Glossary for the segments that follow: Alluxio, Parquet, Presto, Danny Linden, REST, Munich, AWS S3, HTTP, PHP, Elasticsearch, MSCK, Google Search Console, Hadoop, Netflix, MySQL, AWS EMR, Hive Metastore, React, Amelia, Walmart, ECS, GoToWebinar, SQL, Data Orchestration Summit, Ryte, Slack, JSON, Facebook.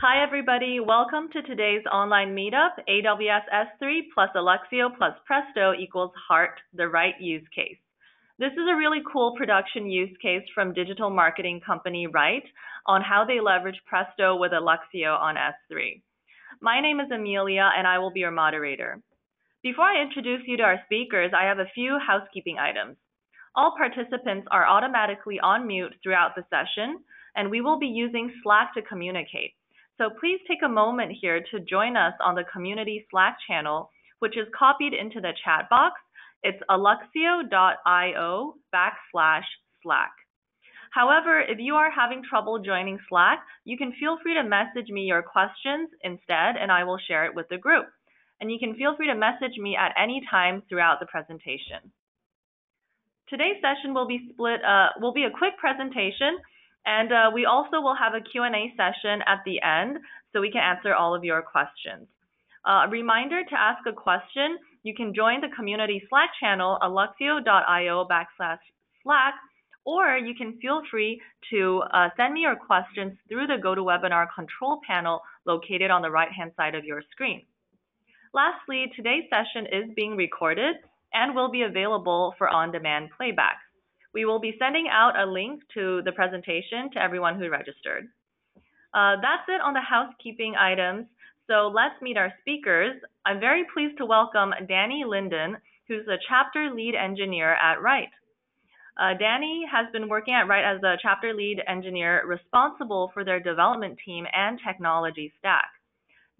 Hi, everybody. Welcome to today's online meetup, AWS S3 plus Alluxio plus Presto equals Heart, the Ryte use case. This is a really cool production use case from digital marketing company Ryte on how they leverage Presto with Alluxio on S3. My name is Amelia, and I will be your moderator. Before I introduce you to our speakers, I have a few housekeeping items. All participants are automatically on mute throughout the session, and we will be using Slack to communicate. So please take a moment here to join us on the community Slack channel, which is copied into the chat box. It's alluxio.io/Slack. However, if you are having trouble joining Slack, you can feel free to message me your questions instead, and I will share it with the group. And you can feel free to message me at any time throughout the presentation. Today's session will be a quick presentation, and we also will have a Q&A session at the end, so we can answer all of your questions. A reminder to ask a question, you can join the community Slack channel, alluxio.io/Slack, or you can feel free to send me your questions through the GoToWebinar control panel located on the right-hand side of your screen. Lastly, today's session is being recorded and will be available for on-demand playback. We will be sending out a link to the presentation to everyone who registered. That's it on the housekeeping items. So let's meet our speakers. I'm very pleased to welcome Danny Linden, who's the chapter lead engineer at Ryte. Danny has been working at Ryte as the chapter lead engineer responsible for their development team and technology stack.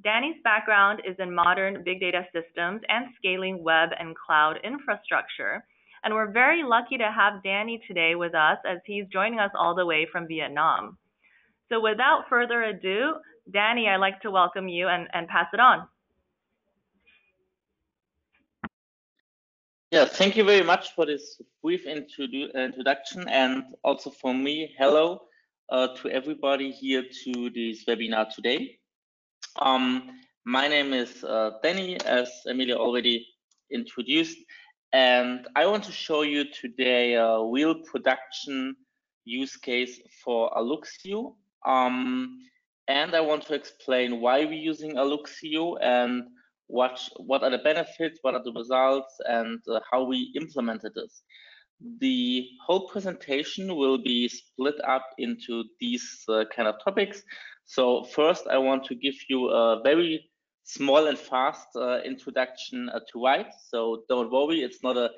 Danny's background is in modern big data systems and scaling web and cloud infrastructure. And we're very lucky to have Danny today with us as he's joining us all the way from Vietnam. So without further ado, Danny, I'd like to welcome you and pass it on. Yeah, thank you very much for this brief introduction, and also for me, hello to everybody here to this webinar today. My name is Danny, as Amelia already introduced. And I want to show you today a real production use case for Alluxio. And I want to explain why we're using Alluxio and what are the benefits, what are the results, and how we implemented this. The whole presentation will be split up into these kind of topics. So first, I want to give you a very small and fast introduction to Ryte. So don't worry, it's not a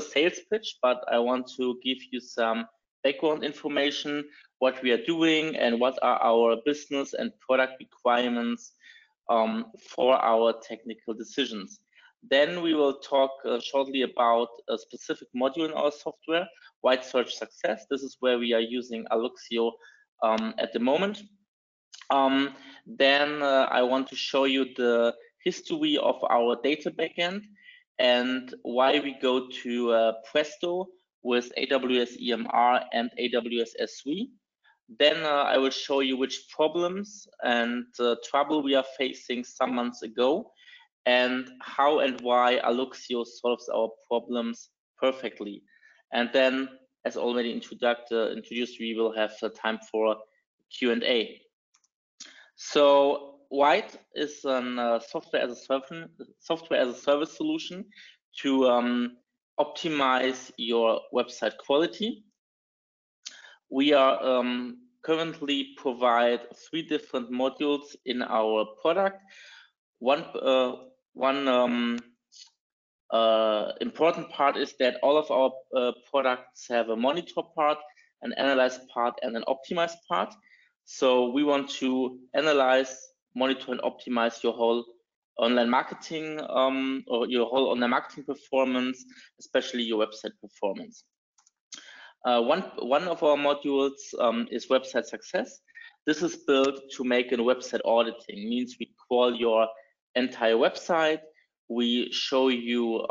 sales pitch, but I want to give you some background information, what we are doing and what are our business and product requirements for our technical decisions. Then we will talk shortly about a specific module in our software, Ryte Search Success. This is where we are using Alluxio at the moment. Then I want to show you the history of our data backend and why we go to Presto with AWS EMR and AWS S3. Then I will show you which problems and trouble we are facing some months ago and how and why Alluxio solves our problems perfectly. And then, as already introduced, we will have time for Q&A. So Ryte is a software as a service solution to optimize your website quality. We are currently provide 3 different modules in our product. One important part is that all of our products have a monitor part, an analyze part, and an optimize part. So we want to analyze, monitor, and optimize your whole online marketing performance, especially your website performance. One of our modules is Website Success. This is built to make a website auditing. It means we crawl your entire website. We show you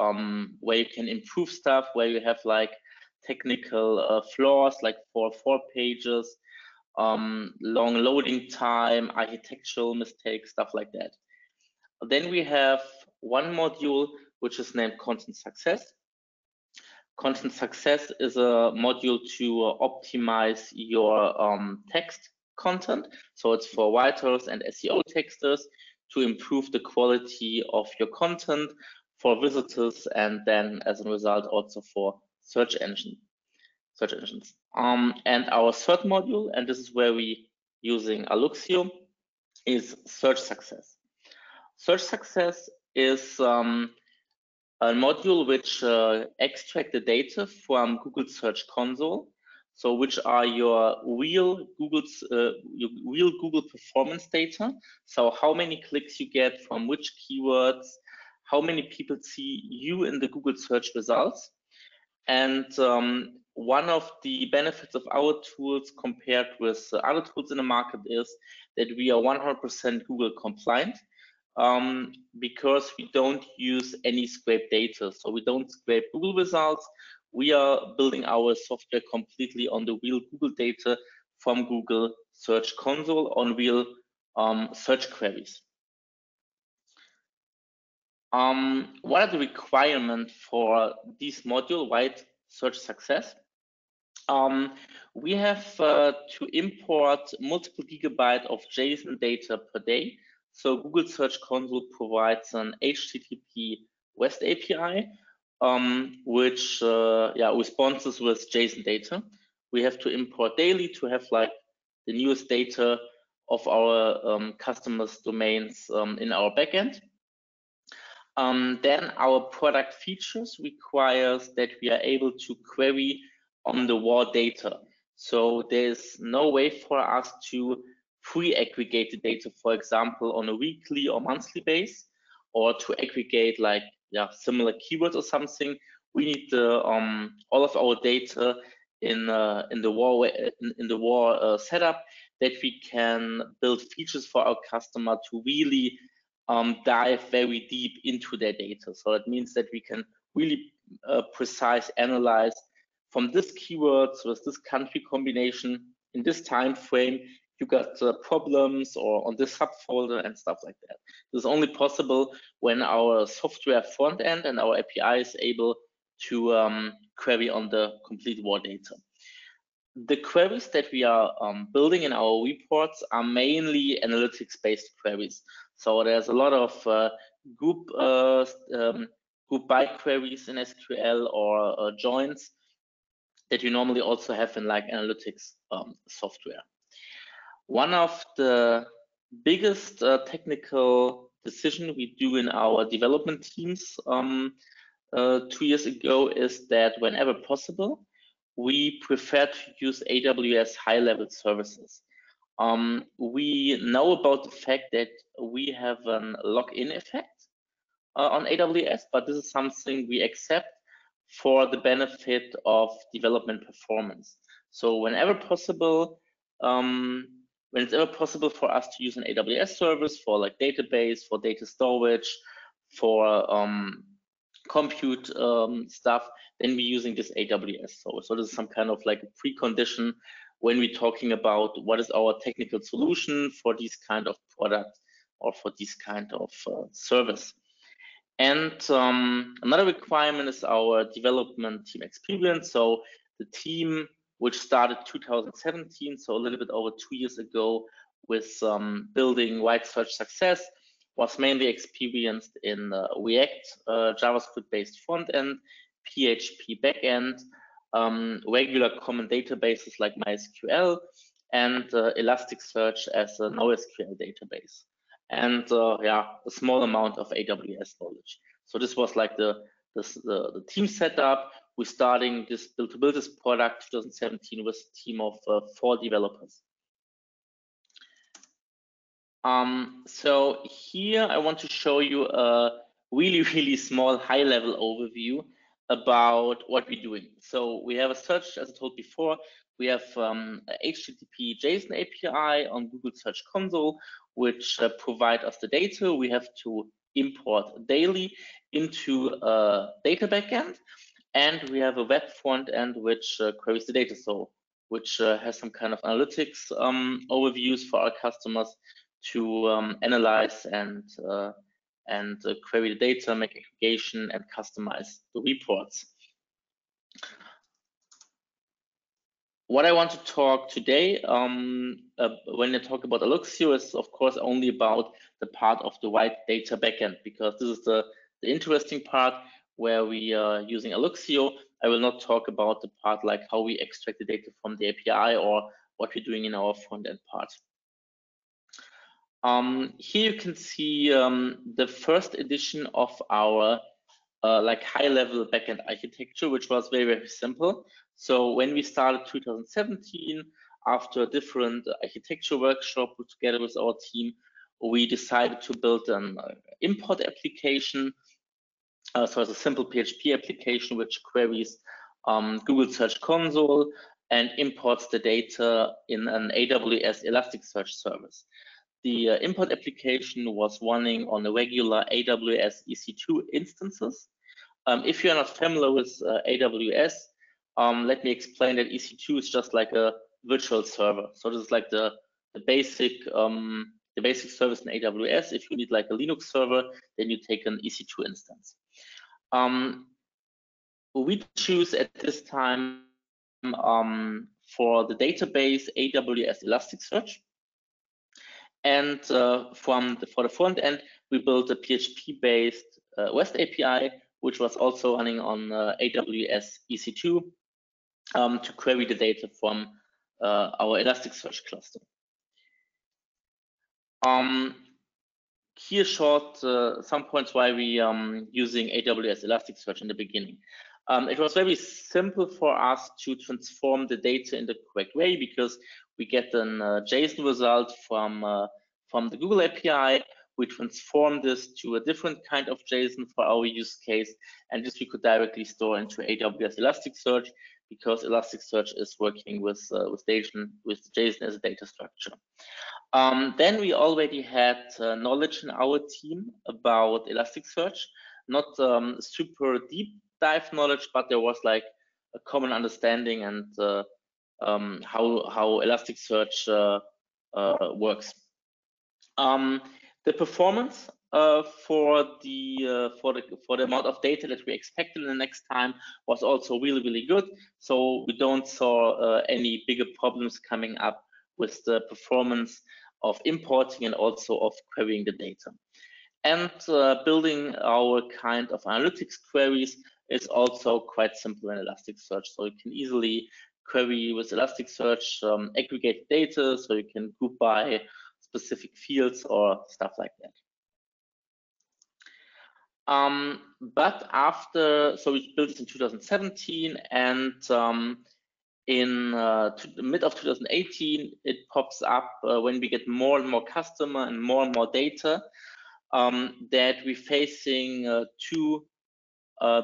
where you can improve stuff, where you have like technical flaws, like four pages, long loading time, architectural mistakes, stuff like that. Then we have one module which is named Content Success. Content Success is a module to optimize your text content. So it's for writers and SEO texters to improve the quality of your content for visitors, and then as a result also for search engines. And our third module, and this is where we using Alluxio, is search success. Search success is a module which extract the data from Google Search Console. So which are your real Google performance data. So how many clicks you get from which keywords, how many people see you in the Google search results. And one of the benefits of our tools compared with other tools in the market is that we are 100% Google compliant because we don't use any scraped data. So we don't scrape Google results. We are building our software completely on the real Google data from Google Search Console on real search queries. What are the requirements for this module, Ryte Search Success? We have to import multiple gigabytes of JSON data per day. So Google Search Console provides an HTTP REST API, which responses with JSON data. We have to import daily to have like the newest data of our customers' domains in our backend. Then our product features requires that we are able to query on the raw data. So there's no way for us to pre-aggregate the data, for example, on a weekly or monthly base, or to aggregate like similar keywords or something. We need the, all of our data in the raw setup that we can build features for our customer to really dive very deep into their data. So it means that we can really precise analyze from this keywords with this country combination in this time frame. You got problems or on this subfolder and stuff like that. This is only possible when our software front end and our API is able to query on the complete raw data. The queries that we are building in our reports are mainly analytics-based queries. So there's a lot of group by queries in SQL or joins that you normally also have in like analytics software. One of the biggest technical decision we do in our development teams 2 years ago is that whenever possible, we prefer to use AWS high-level services. We know about the fact that we have a lock-in effect on AWS, but this is something we accept for the benefit of development performance. So whenever possible, when it's ever possible for us to use an AWS service for like database, for data storage, for compute stuff, then we're using this AWS service. So this is some kind of like a precondition when we're talking about what is our technical solution for this kind of product or for this kind of service. And another requirement is our development team experience. So the team which started 2017, so a little bit over 2 years ago, with building Ryte Search Success, was mainly experienced in React, JavaScript-based front-end, PHP back-end, regular common databases like MySQL, and Elasticsearch as a NoSQL database, and a small amount of AWS knowledge. So this was like the team setup. We're starting this build this product 2017 with a team of 4 developers. So here I want to show you a really small high-level overview about what we're doing. So we have a search, as I told before, we have HTTP JSON API on Google Search Console, which provide us the data. We have to import daily into a data backend. And we have a web front end which queries the data, so which has some kind of analytics overviews for our customers to analyze and query the data, make aggregation, and customize the reports. What I want to talk today, when I talk about Alluxio, is of course only about the part of the wide data backend, because this is the interesting part where we are using Alluxio. I will not talk about the part like how we extract the data from the API or what we're doing in our front end part. Here you can see the first edition of our like high-level backend architecture, which was very, very simple. So when we started 2017, after a different architecture workshop together with our team, we decided to build an import application. So it's a simple PHP application which queries Google Search Console and imports the data in an AWS Elasticsearch service. The import application was running on the regular AWS EC2 instances. If you're not familiar with AWS, let me explain that EC2 is just like a virtual server. So this is like the basic service in AWS. If you need like a Linux server, then you take an EC2 instance. We choose at this time for the database AWS Elasticsearch. And for the front end, we built a PHP-based REST API, which was also running on AWS EC2 to query the data from our Elasticsearch cluster. Here short some points why we using AWS Elasticsearch in the beginning. It was very simple for us to transform the data in the correct way, because we get an JSON result from the Google API. We transform this to a different kind of JSON for our use case, and this we could directly store into AWS Elasticsearch, because Elasticsearch is working with JSON as a data structure. Then we already had knowledge in our team about Elasticsearch, not super deep dive knowledge, but there was like a common understanding and how Elasticsearch works. The performance for the amount of data that we expected in the next time was also really, really good. So we don't saw any bigger problems coming up with the performance of importing and also of querying the data. And building our kind of analytics queries is also quite simple in Elasticsearch. So you can easily query with Elasticsearch, aggregate data, so you can group by specific fields or stuff like that. But after, so we built this in 2017, and in the mid of 2018, it pops up when we get more and more customer and more data, that we're facing two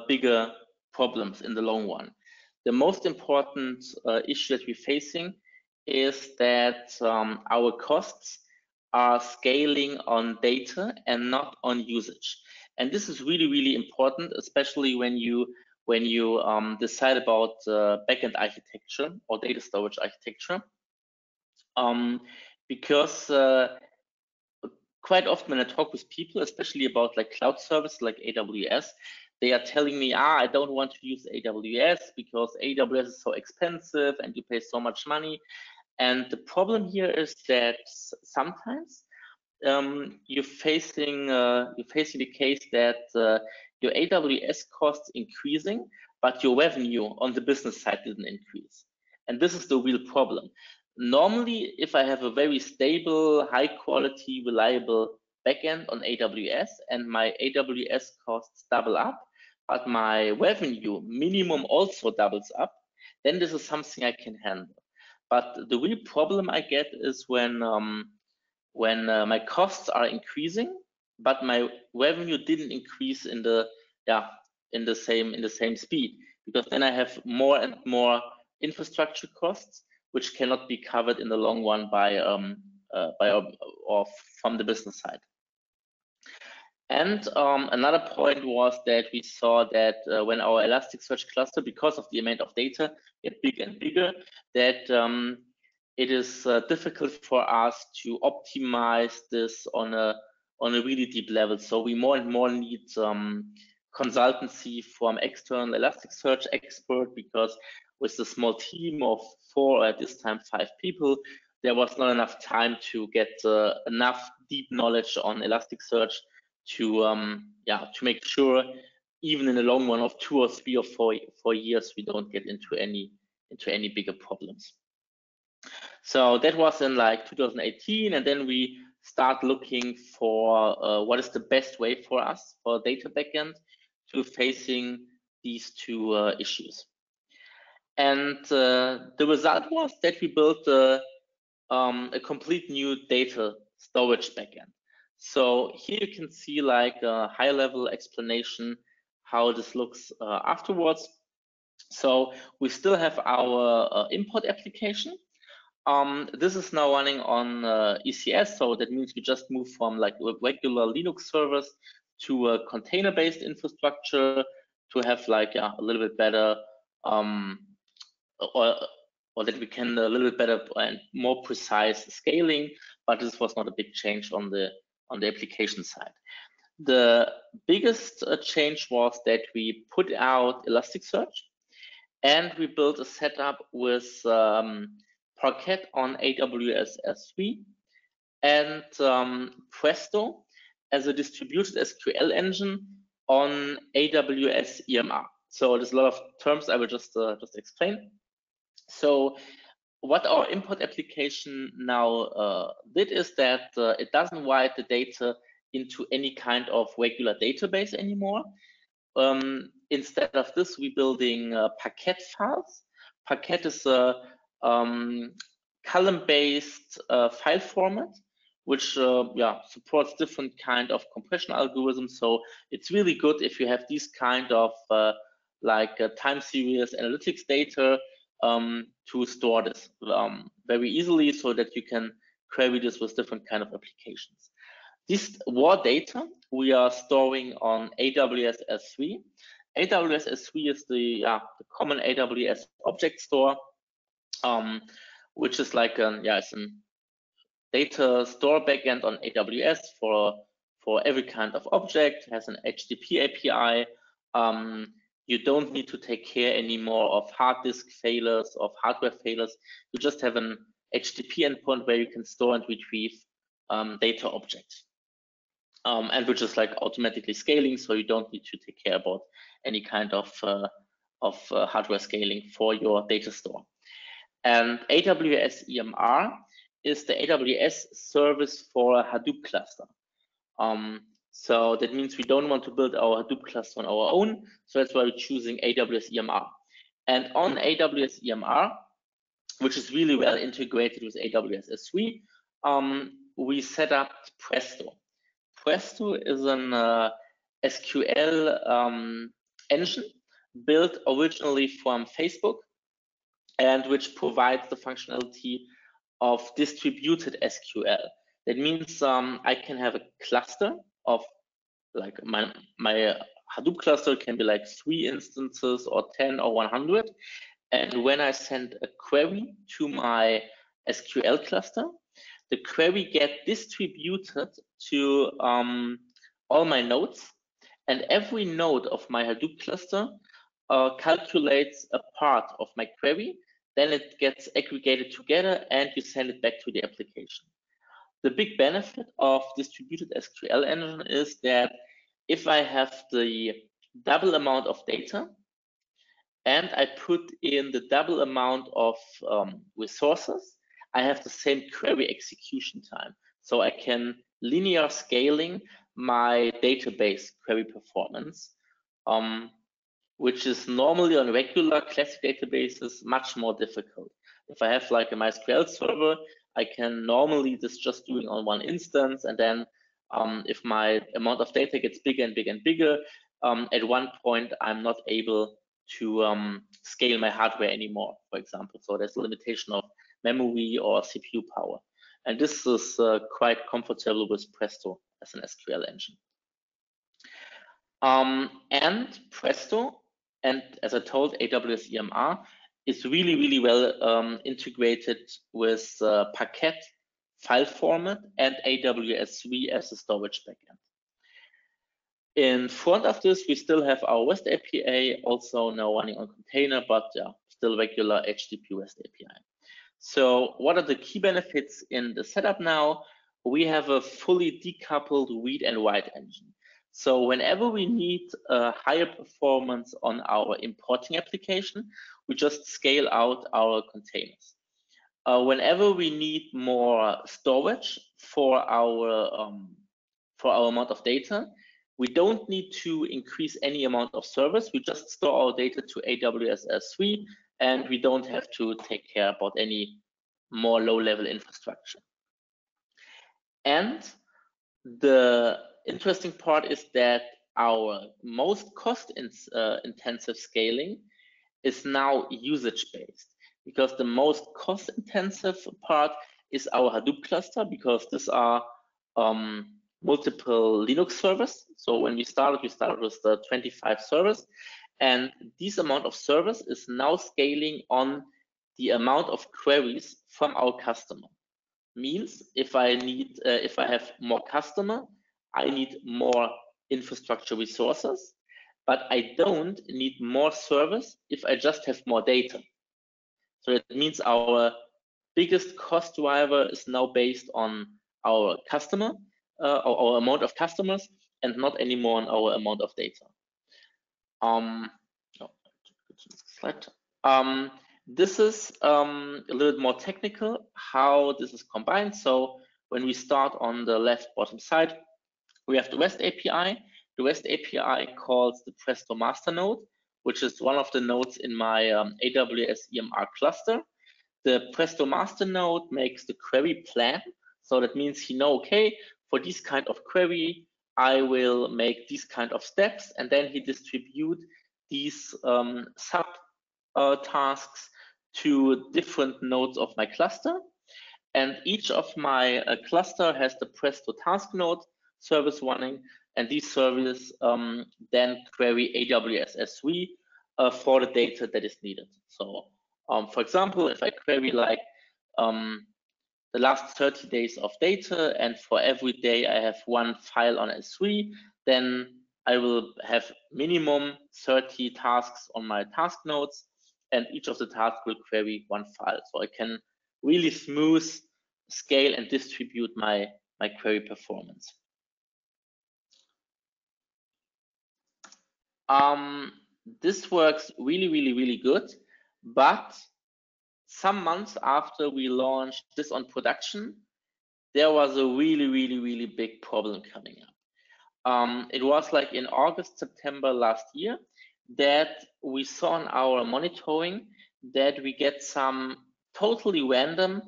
bigger problems in the long run. The most important issue that we're facing is that our costs are scaling on data and not on usage, and this is really, really important, especially when you decide about backend architecture or data storage architecture, because quite often when I talk with people, especially about like cloud service like AWS, they are telling me, I don't want to use AWS because AWS is so expensive and you pay so much money. And the problem here is that sometimes you're facing the case that your AWS costs increasing, but your revenue on the business side didn't increase. And this is the real problem. Normally, if I have a very stable, high quality, reliable backend on AWS and my AWS costs double up, but my revenue minimum also doubles up, then this is something I can handle. But the real problem I get is when my costs are increasing, but my revenue didn't increase in the same speed, because then I have more and more infrastructure costs which cannot be covered in the long run by or from the business side. And another point was that we saw that when our Elasticsearch cluster, because of the amount of data, get bigger and bigger, that it is difficult for us to optimize this on a really deep level. So we more and more need consultancy from external Elasticsearch expert, because with a small team of 4 or at this time 5 people, there was not enough time to get enough deep knowledge on Elasticsearch to make sure, even in the long run of 2 or 3 or 4 years, we don't get into any bigger problems. So that was in like 2018, and then we start looking for what is the best way for us, for data backend, to facing these 2 issues. And the result was that we built a complete new data storage backend. So here you can see like a high level explanation how this looks afterwards. So we still have our import application. This is now running on ECS, so that means we just move from like regular Linux servers to a container-based infrastructure to have like a little bit better, or that we can a little bit better and more precise scaling. But this was not a big change on the application side. The biggest change was that we put out Elasticsearch, and we built a setup with Parquet on AWS S3 and Presto as a distributed SQL engine on AWS EMR. So there's a lot of terms I will just explain. So what our import application now did is that it doesn't write the data into any kind of regular database anymore. Instead of this, we're building Parquet files. Parquet is a column-based file format, which supports different kind of compression algorithms. So it's really good if you have these kind of time series analytics data to store this very easily, so that you can query this with different kind of applications. This raw data we are storing on AWS S3. AWS S3 is the common AWS object store, which is like it's a data store backend on AWS for every kind of object. It has an HTTP API. You don't need to take care anymore of hard disk failures, of hardware failures. You just have an HTTP endpoint where you can store and retrieve data objects, and which is like automatically scaling, so you don't need to take care about any kind of hardware scaling for your data store. And AWS EMR is the AWS service for a Hadoop cluster. So that means we don't want to build our Hadoop cluster on our own. So that's why we're choosing AWS EMR. And on AWS EMR, which is really well integrated with AWS S3, we set up Presto. Presto is an SQL engine built originally from Facebook, and which provides the functionality of distributed SQL. That means I can have a cluster of like my Hadoop cluster can be like 3 instances or 10 or 100. And when I send a query to my SQL cluster, the query gets distributed to all my nodes, and every node of my Hadoop cluster calculates a part of my query, then it gets aggregated together and you send it back to the application. The big benefit of distributed SQL engine is that if I have the double amount of data and I put in the double amount of resources, I have the same query execution time. So I can linear scaling my database query performance, which is normally on regular classic databases much more difficult. If I have like a MySQL server, I can normally just do it on one instance, and then if my amount of data gets bigger and bigger and bigger, at one point I'm not able to scale my hardware anymore, for example. So there's a limitation of memory or CPU power. And this is quite comfortable with Presto as an SQL engine. And Presto, and as I told, AWS EMR is really, really well integrated with Parquet file format and AWS S3 as a storage backend. In front of this, we still have our REST API also now running on container, but the regular HTTP REST API. So what are the key benefits in the setup now? We have a fully decoupled read and write engine. So whenever we need a higher performance on our importing application, we just scale out our containers. Whenever we need more storage for our amount of data, we don't need to increase any amount of service. We just store our data to AWS S3, and we don't have to take care about any more low-level infrastructure. And the interesting part is that our most cost-intensive scaling is now usage-based, because the most cost-intensive part is our Hadoop cluster, because these are multiple Linux servers. So when we started with the 25 servers, and this amount of service is now scaling on the amount of queries from our customer. Means if I need, if I have more customer, I need more infrastructure resources, but I don't need more service if I just have more data. So it means our biggest cost driver is now based on our customer, our amount of customers, and not anymore on our amount of data. This is a little bit more technical how this is combined. So when we start on the left bottom side, we have the REST API. The REST API calls the Presto master node, which is one of the nodes in my AWS EMR cluster. The Presto master node makes the query plan. So that means he knows, okay, for this kind of query, I will make these kind of steps, and then he distributes these sub tasks to different nodes of my cluster. And each of my cluster has the Presto task node service running, and these services then query AWS S3 for the data that is needed. So for example, if I query like the last 30 days of data, and for every day I have one file on S3, then I will have minimum 30 tasks on my task nodes, and each of the tasks will query one file. So I can really smooth scale and distribute my, query performance. This works really, really good, but some months after we launched this on production, there was a really big problem coming up. It was like in August, September last year that we saw on our monitoring that we get some totally random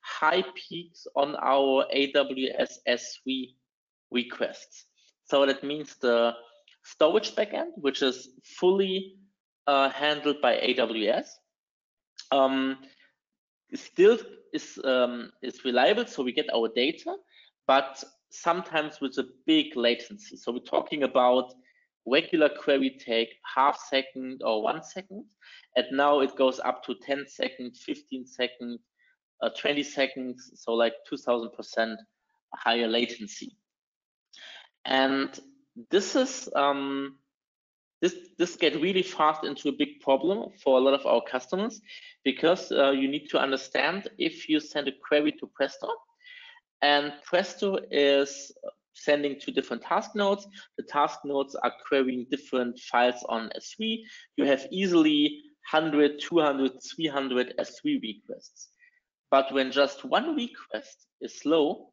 high peaks on our AWS S3 requests. So that means the storage backend, which is fully handled by AWS, still is reliable, so we get our data, but sometimes with a big latency. So we're talking about regular query take half second or 1 second, and now it goes up to 10 seconds, 15 seconds, 20 seconds, so like 2,000% higher latency. And this is this gets really fast into a big problem for a lot of our customers, because you need to understand if you send a query to Presto, and Presto is sending to different task nodes. The task nodes are querying different files on S3. You have easily 100, 200, 300 S3 requests. But when just one request is slow,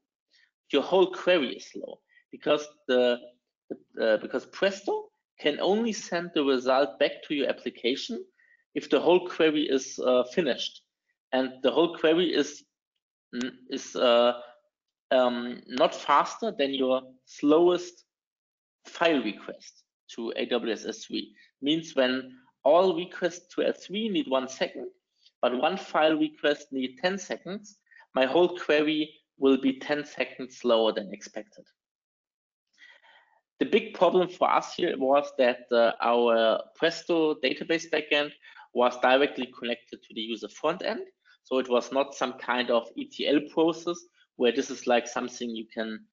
your whole query is slow, because Presto can only send the result back to your application if the whole query is finished, and the whole query is not faster than your slowest file request to AWS S3. Means when all requests to S3 need 1 second, but one file request need 10 seconds, my whole query will be 10 seconds slower than expected. The big problem for us here was that our Presto database backend was directly connected to the user front end. So it was not some kind of ETL process where this is like something you can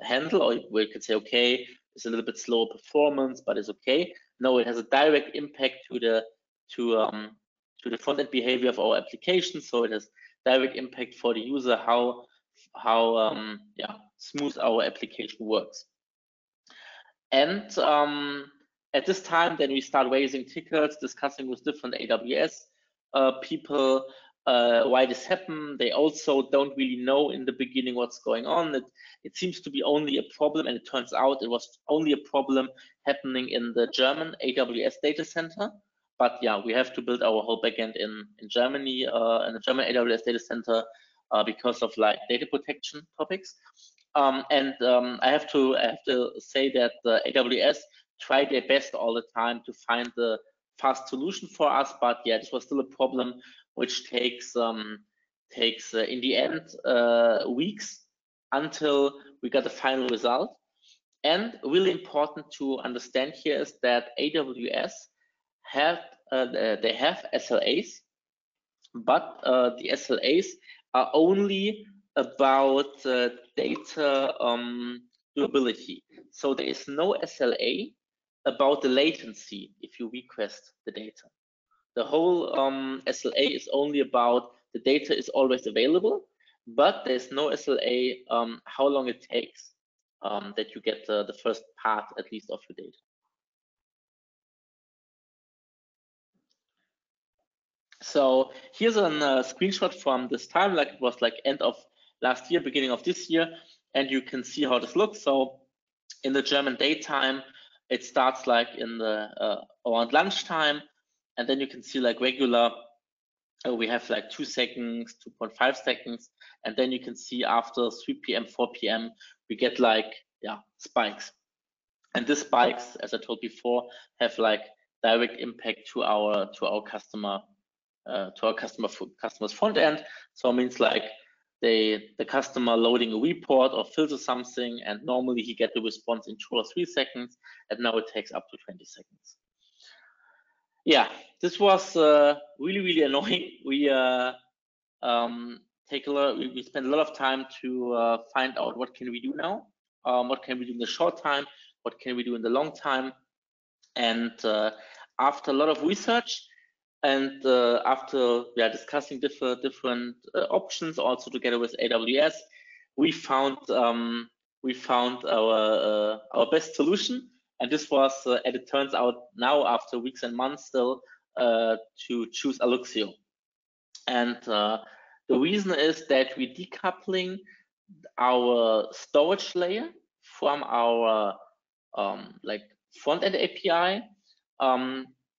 handle, or where you can say, okay, it's a little bit slower performance, but it's okay. No, it has a direct impact to the to the front-end behavior of our application. So it has direct impact for the user how smooth our application works. And at this time, then we start raising tickets, discussing with different AWS people why this happened. They also don't really know in the beginning what's going on. It seems to be only a problem, and it turns out it was only a problem happening in the German AWS data center. But yeah, we have to build our whole backend in Germany, in the German AWS data center, because of like data protection topics. I have to say that the AWS try their best all the time to find the fast solution for us, but yeah, this was still a problem which takes in the end weeks until we got the final result. And really important to understand here is that AWS have SLAs, but the SLAs are only about data durability. So there is no SLA about the latency if you request the data. The whole SLA is only about the data is always available, but there's no SLA how long it takes that you get the first part at least of your data. So here's a screenshot from this time, like it was like end of last year, beginning of this year, and you can see how this looks. So in the German daytime, it starts like in the around lunchtime, and then you can see like regular, we have like 2 seconds, 2.5 seconds, and then you can see after 3 p.m., 4 p.m., we get like, yeah, spikes. And these spikes, as I told before, have like direct impact to our customer, customer's front end. So it means like the customer loading a report or filters something, and normally he gets the response in 2 or 3 seconds, and now it takes up to 20 seconds. Yeah, this was really annoying. We we spent a lot of time to find out what can we do now, what can we do in the short time, what can we do in the long time, and after a lot of research and after we are discussing different options, also together with AWS, we found our best solution. And this was, and it turns out now after weeks and months still, to choose Alluxio. And the reason is that we're decoupling our storage layer from our like front-end API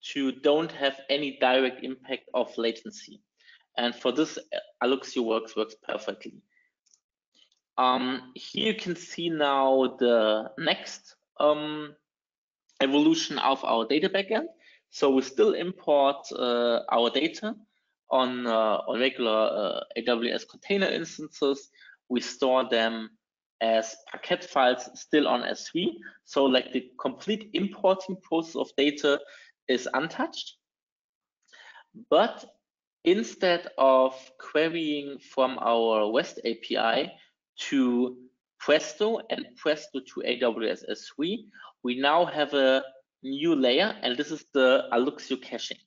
to don't have any direct impact of latency. And for this, Alluxio works perfectly. Here you can see now the next evolution of our data backend. So we still import our data on regular AWS container instances. We store them as Parquet files still on S3. So like the complete importing process of data is untouched. But instead of querying from our REST API to Presto and Presto to AWS S3, we now have a new layer, and this is the Alluxio caching.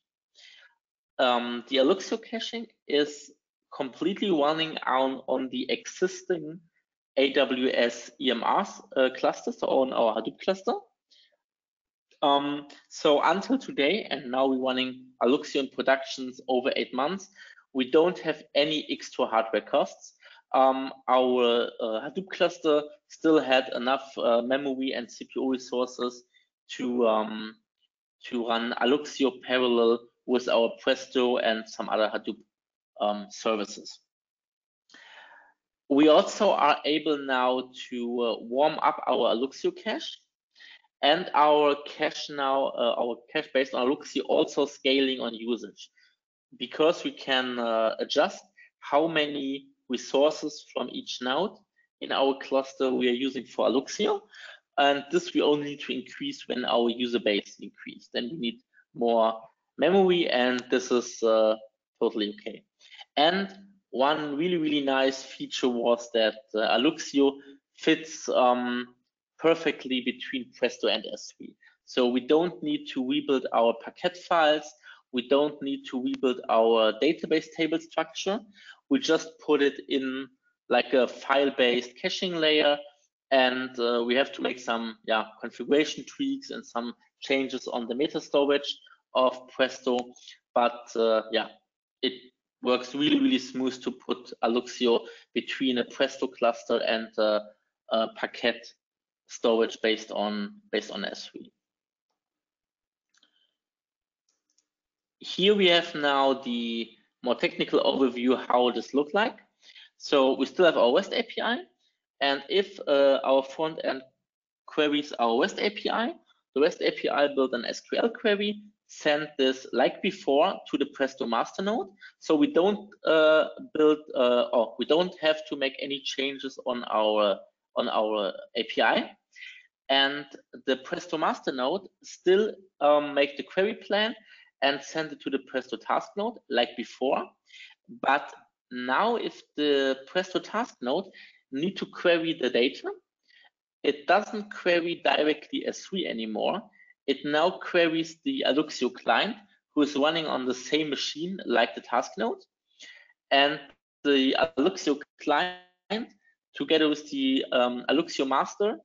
The Alluxio caching is completely running on the existing AWS EMR cluster, so on our Hadoop cluster. So until today, and now we're running Alluxio in productions over 8 months, we don't have any extra hardware costs. Our Hadoop cluster still had enough memory and CPU resources to run Alluxio parallel with our Presto and some other Hadoop services. We also are able now to warm up our Alluxio cache, and our cache now, our cache based on Alluxio also scaling on usage, because we can adjust how many resources from each node in our cluster we are using for Alluxio, and this we only need to increase when our user base increases. Then we need more memory, and this is totally okay. And one really nice feature was that Alluxio fits perfectly between Presto and S3. So we don't need to rebuild our Parquet files. we don't need to rebuild our database table structure. We just put it in like a file-based caching layer, and we have to make some configuration tweaks and some changes on the meta storage of Presto, but it works really, really smooth to put Alluxio between a Presto cluster and a Parquet storage based on S3. Here we have now the more technical overview how this looks like. So we still have our REST API, and if our front end queries our REST API, the REST API built an SQL query, send this like before to the Presto master node. So we don't we don't have to make any changes on our API, and the Presto master node still make the query plan and send it to the Presto task node like before. But now if the Presto task node need to query the data, it doesn't query directly S3 anymore. It now queries the Alluxio client, who is running on the same machine like the task node. And the Alluxio client, together with the Alluxio master,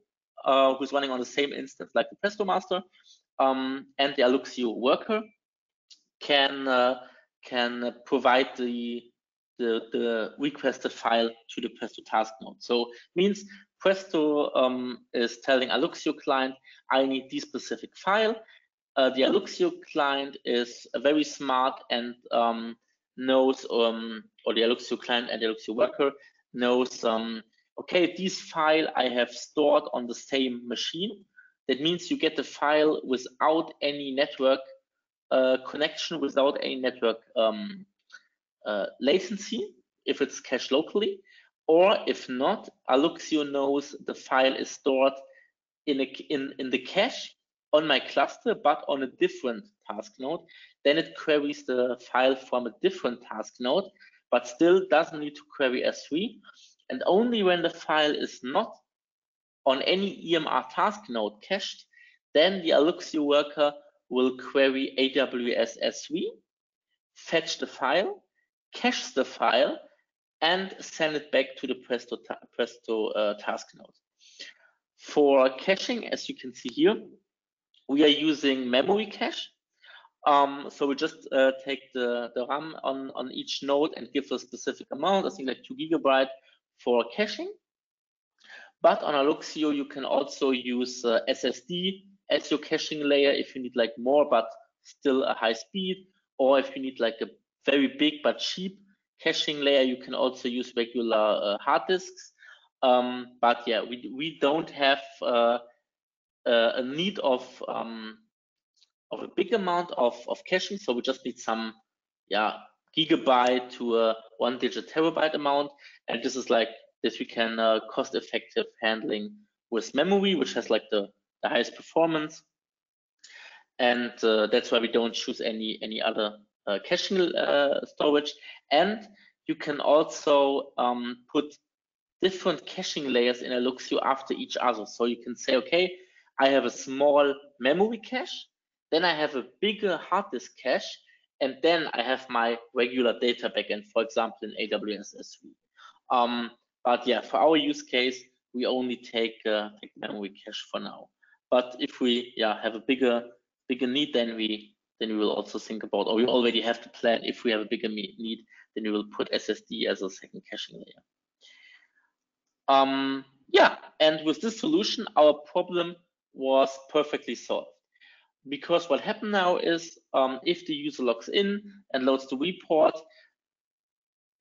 who's running on the same instance like the Presto master, and the Alluxio worker, can provide the requested file to the Presto task node. So it means Presto is telling Alluxio client, I need this specific file. The Alluxio client is very smart and knows, or the Alluxio client and the Alluxio worker knows, okay, this file I have stored on the same machine. That means you get the file without any network connection, without any network latency, if it's cached locally, or if not, Alluxio knows the file is stored in the cache on my cluster, but on a different task node. Then it queries the file from a different task node, but still doesn't need to query S3. And only when the file is not on any EMR task node cached, then the Alluxio worker will query AWS S3, fetch the file, cache the file, and send it back to the Presto task node. For caching, as you can see here, we are using memory cache. So we just take the RAM on each node and give a specific amount, I think like 2 GB for caching. But on Alluxio, you can also use SSD as your caching layer if you need like more, but still a high speed, or if you need like a very big but cheap caching layer, you can also use regular hard disks. But yeah, we don't have a need of a big amount of caching, so we just need some gigabyte to a 1-digit terabyte amount, and this is like this we can cost effective handling with memory, which has like the highest performance, and that's why we don't choose any other caching storage. And you can also put different caching layers in Alluxio after each other. So you can say, okay, I have a small memory cache, then I have a bigger hard disk cache, and then I have my regular data backend, for example, in AWS S3. But yeah, for our use case, we only take memory cache for now. But if we have a bigger need, then we will also think about, or we already have to plan, if we have a bigger need, then we will put SSD as a second caching layer. And with this solution, our problem was perfectly solved. Because what happened now is, if the user logs in and loads the report,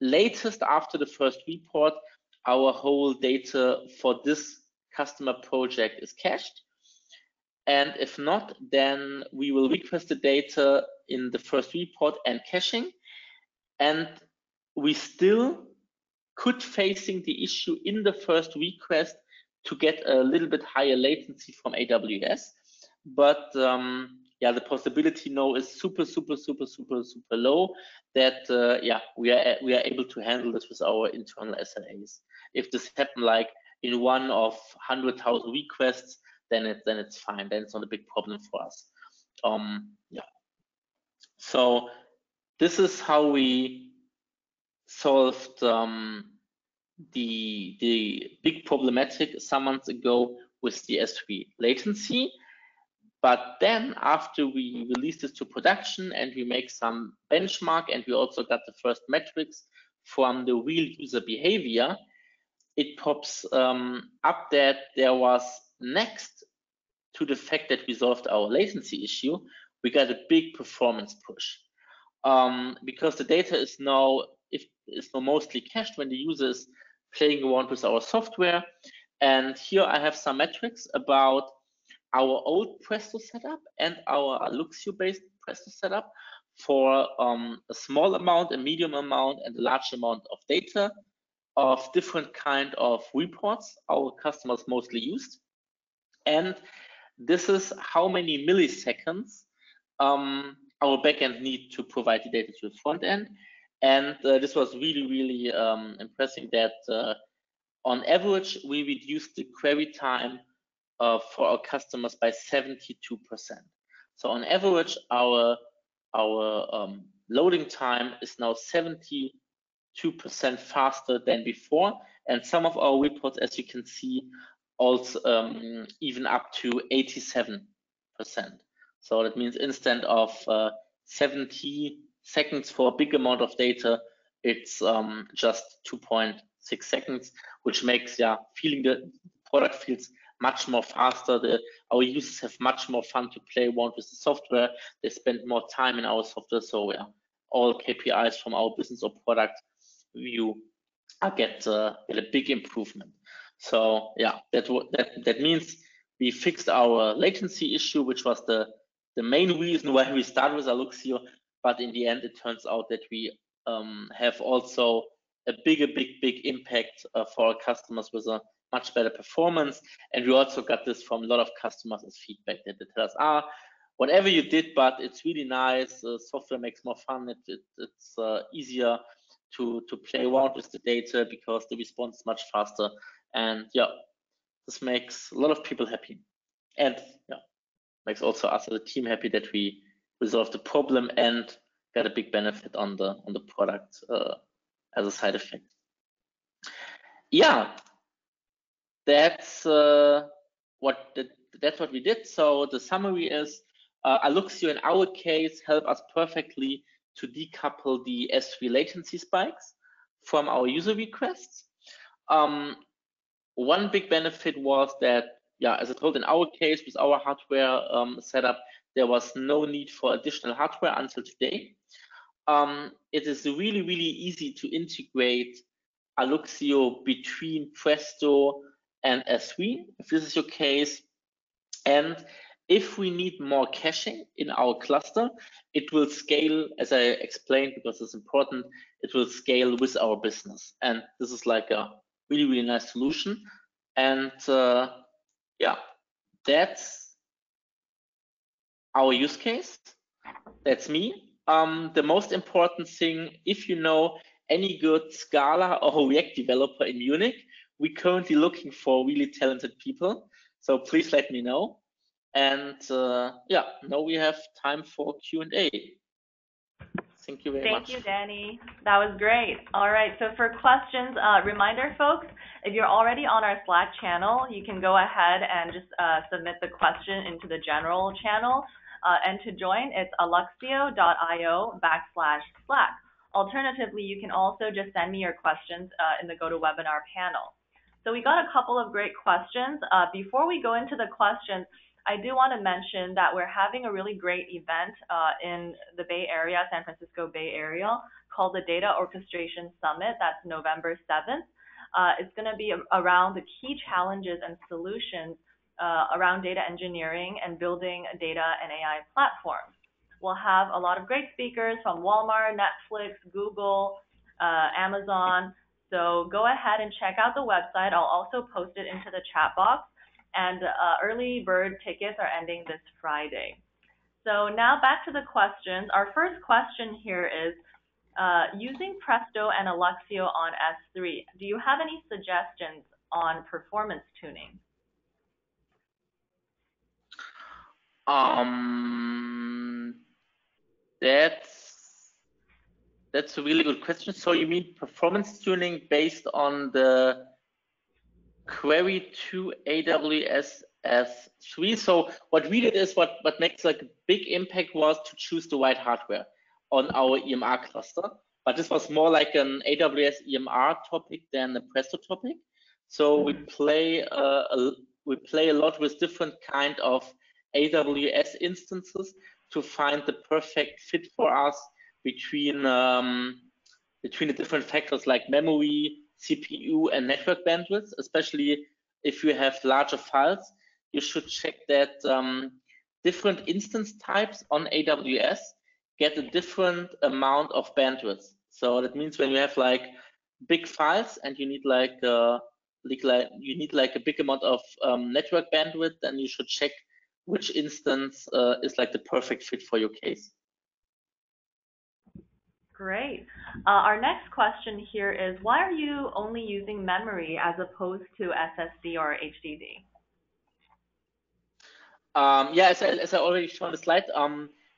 latest after the first report, our whole data for this customer project is cached. And if not, then we will request the data in the first report and caching. And we still could facing the issue in the first request to get a little bit higher latency from AWS. But the possibility now is super low that we are able to handle this with our internal SLAs. If this happened like in one of 100,000 requests, then it's fine. Then it's not a big problem for us. So this is how we solved the big problematic some months ago with the S3 latency. But then after we released this to production and we make some benchmark and we also got the first metrics from the real user behavior, it pops up that there was, next to the fact that we solved our latency issue, we got a big performance push. Because the data is now, mostly cached when the user is playing around with our software. And here I have some metrics about our old Presto setup and our Alluxio-based Presto setup for a small amount, a medium amount, and a large amount of data of different kind of reports our customers mostly used. And this is how many milliseconds our backend need to provide the data to the front end. And this was really, really impressive that on average, we reduced the query time for our customers by 72%. So on average, our loading time is now 72% faster than before. And some of our reports, as you can see, also even up to 87%. So that means instead of 70 seconds for a big amount of data, it's just 2.6 seconds, which makes feeling the product feels much more faster. Our users have much more fun to play around with the software. They spend more time in our software. So all KPIs from our business or product view get a big improvement. So that means we fixed our latency issue, which was the main reason why we started with Alluxio. But in the end, it turns out that we have also a big impact for our customers with a much better performance. And we also got this from a lot of customers as feedback that they tell us, whatever you did, but it's really nice. Software makes more fun. It's easier to play around with the data because the response is much faster. And this makes a lot of people happy. And makes also us as a team happy that we resolved the problem and got a big benefit on the product as a side effect. That's what we did. So the summary is Alluxio in our case helped us perfectly to decouple the S3 latency spikes from our user requests. One big benefit was that, as I told, in our case with our hardware setup, there was no need for additional hardware until today. It is really, really easy to integrate Alluxio between Presto and S3, if this is your case. And if we need more caching in our cluster, it will scale, as I explained, because it's important, it will scale with our business. And this is like a really, really nice solution. And that's our use case. That's me. The most important thing, if you know any good Scala or React developer in Munich, we're currently looking for really talented people. So please let me know. And now we have time for Q&A. Thank you very much. Thank you, Danny. That was great. All right. So for questions, reminder, folks, if you're already on our Slack channel, you can go ahead and just submit the question into the general channel. And to join, it's alluxio.io/Slack. Alternatively, you can also just send me your questions in the GoToWebinar panel. So we got a couple of great questions. Before we go into the questions, I do want to mention that we're having a really great event in the Bay Area, San Francisco Bay Area, called the Data Orchestration Summit. That's November 7th. It's going to be around the key challenges and solutions around data engineering and building data and AI platforms. We'll have a lot of great speakers from Walmart, Netflix, Google, Amazon. So go ahead and check out the website. I'll also post it into the chat box. And early bird tickets are ending this Friday. So now back to the questions. Our first question here is, using Presto and Alluxio on S3, do you have any suggestions on performance tuning? That's a really good question. So you mean performance tuning based on the query to AWS S3? So what we did is what makes like a big impact was to choose the right hardware on our EMR cluster. But this was more like an AWS EMR topic than a Presto topic. So we play a lot with different kind of AWS instances to find the perfect fit for us between the different factors like memory, CPU, and network bandwidth. Especially if you have larger files, you should check that different instance types on AWS get a different amount of bandwidth. So that means when you have like big files and you need like a big amount of network bandwidth, then you should check which instance is like the perfect fit for your case. Great. Our next question here is, why are you only using memory as opposed to SSD or HDD? Yeah, as I already showed on the slide,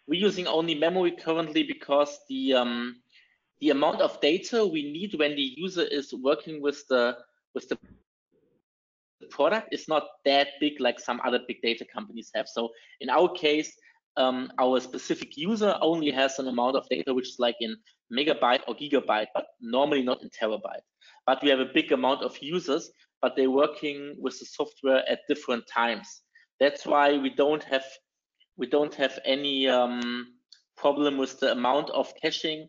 we're using only memory currently because the amount of data we need when the user is working with the product is not that big like some other big data companies have. So in our case, our specific user only has an amount of data which is like in megabyte or gigabyte, but normally not in terabyte. But we have a big amount of users, but they're working with the software at different times. That's why we don't have any problem with the amount of caching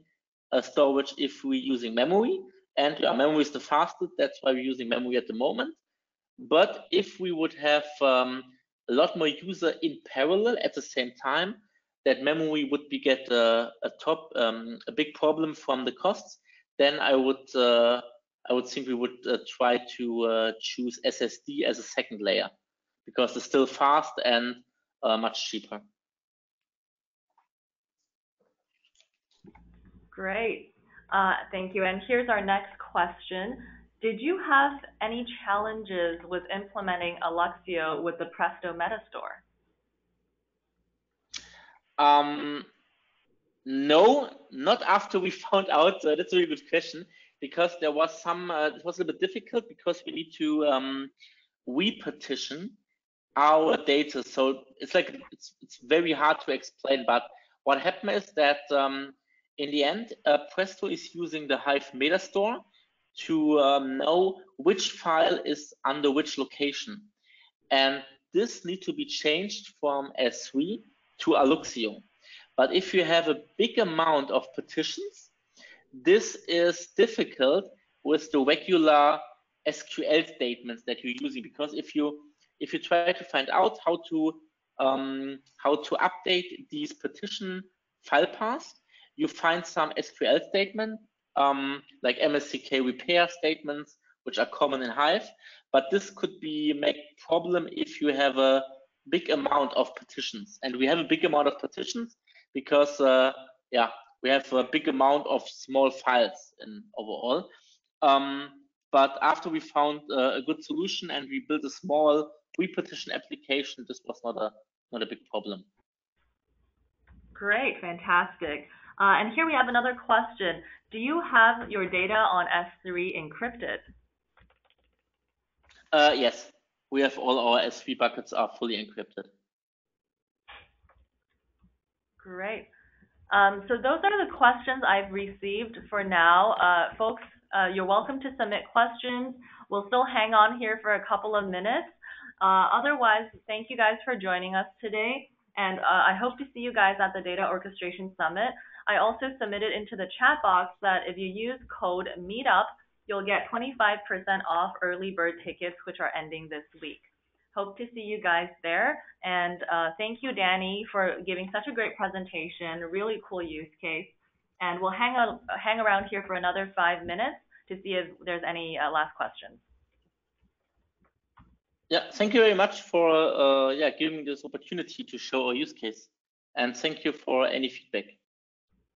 storage if we're using memory. And yeah, memory is the fastest. That's why we're using memory at the moment. But if we would have a lot more user in parallel at the same time, that memory would be get a big problem from the costs, then I would think we would try to choose SSD as a second layer because it's still fast and much cheaper. Great, thank you. And here's our next question. Did you have any challenges with implementing Alluxio with the Presto Metastore? No, not after we found out. That's a really good question because there was some. It was a bit difficult because we need to repartition our data. So it's like it's very hard to explain. But what happened is that in the end, Presto is using the Hive Metastore to know which file is under which location. And this needs to be changed from S3 to Alluxio. But if you have a big amount of partitions, this is difficult with the regular SQL statements that you're using, because if you try to find out how to update these partition file paths, you find some SQL statement like MSCK repair statements, which are common in Hive, but this could be make problem if you have a big amount of partitions. And we have a big amount of partitions because yeah, we have a big amount of small files in overall. But after we found a good solution and we built a small repartition application, this was not a big problem. Great, fantastic. And here we have another question. Do you have your data on S3 encrypted? Yes, we have all our S3 buckets are fully encrypted. Great. So those are the questions I've received for now. Folks, you're welcome to submit questions. We'll still hang on here for a couple of minutes. Otherwise, thank you guys for joining us today. And I hope to see you guys at the Data Orchestration Summit. I also submitted into the chat box that if you use code MEETUP, you'll get 25% off early bird tickets, which are ending this week. Hope to see you guys there. And thank you, Danny, for giving such a great presentation, a really cool use case. And we'll hang around here for another 5 minutes to see if there's any last questions. Yeah, thank you very much for yeah, giving this opportunity to show our use case, and thank you for any feedback.